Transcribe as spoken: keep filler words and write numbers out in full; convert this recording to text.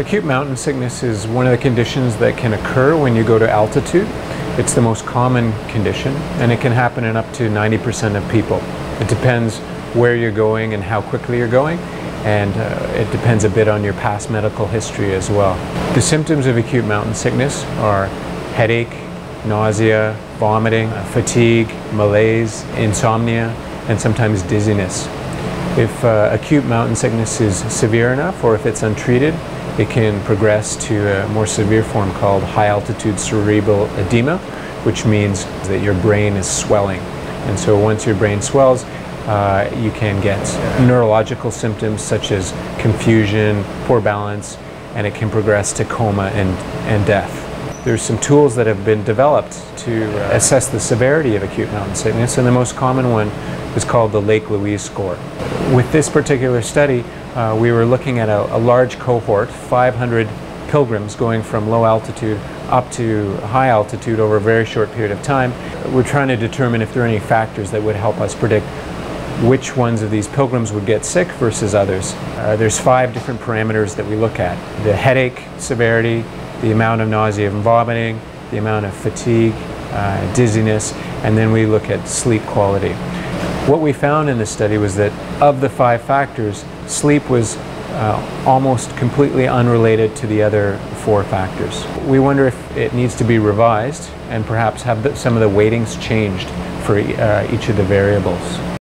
Acute mountain sickness is one of the conditions that can occur when you go to altitude. It's the most common condition, and it can happen in up to ninety percent of people. It depends where you're going and how quickly you're going, and uh, it depends a bit on your past medical history as well. The symptoms of acute mountain sickness are headache, nausea, vomiting, fatigue, malaise, insomnia, and sometimes dizziness. If uh, acute mountain sickness is severe enough, or if it's untreated, it can progress to a more severe form called high-altitude cerebral edema, which means that your brain is swelling. And so once your brain swells, uh, you can get neurological symptoms such as confusion, poor balance, and it can progress to coma and, and death. There's some tools that have been developed to assess the severity of acute mountain sickness, and the most common one is called the Lake Louise Score. With this particular study, uh, we were looking at a, a large cohort, five hundred pilgrims going from low altitude up to high altitude over a very short period of time. We're trying to determine if there are any factors that would help us predict which ones of these pilgrims would get sick versus others. Uh, there's five different parameters that we look at: the headache severity, the amount of nausea and vomiting, the amount of fatigue, uh, dizziness, and then we look at sleep quality. What we found in this study was that of the five factors, sleep was uh, almost completely unrelated to the other four factors. We wonder if it needs to be revised and perhaps have the, some of the weightings changed for uh, each of the variables.